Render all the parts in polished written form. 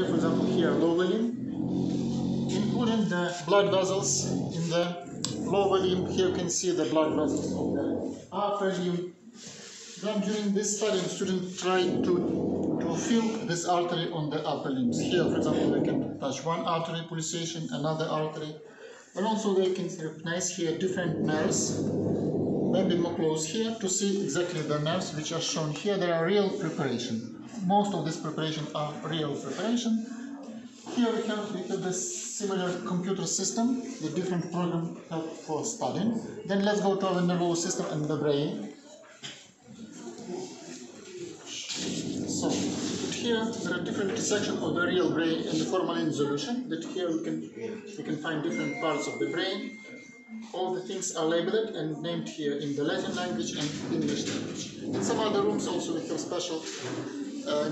for example here low volume, including the blood vessels in the low volume. Here you can see the blood vessels in the upper limb. Then during this study, the student tried to feel this artery on the upper limbs. Here, for example, they can touch one artery pulsation, another artery, and also they can recognize here different nerves. Maybe more close here to see exactly the nerves which are shown here. They are real preparation. Most of these preparations are real preparation. Here we have the similar computer system, the different program for studying. Then let's go to our nervous system and the brain. So here there are different sections of the real brain in the formalin solution. That here we can find different parts of the brain. All the things are labeled and named here in the Latin language and English language. In some other rooms also we have special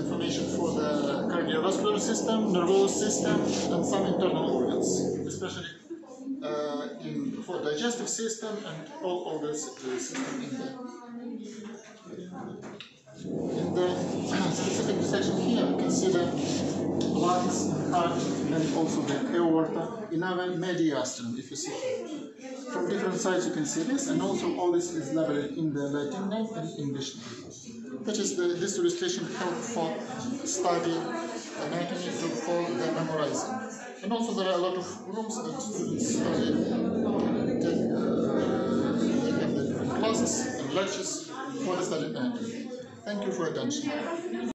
information for the cardiovascular system, nervous system, and some internal organs, especially for the digestive system and all the system in the specific section here. You can see the lungs, heart, and also the aorta in our mediastinum, if you see here. From different sides you can see this, and also all this is labeled in the Latin name and English name. That is, this illustration helps for study anatomy for the memorizing. And also there are a lot of rooms that students study, they have different classes and lectures for the study anatomy. Thank you for your attention.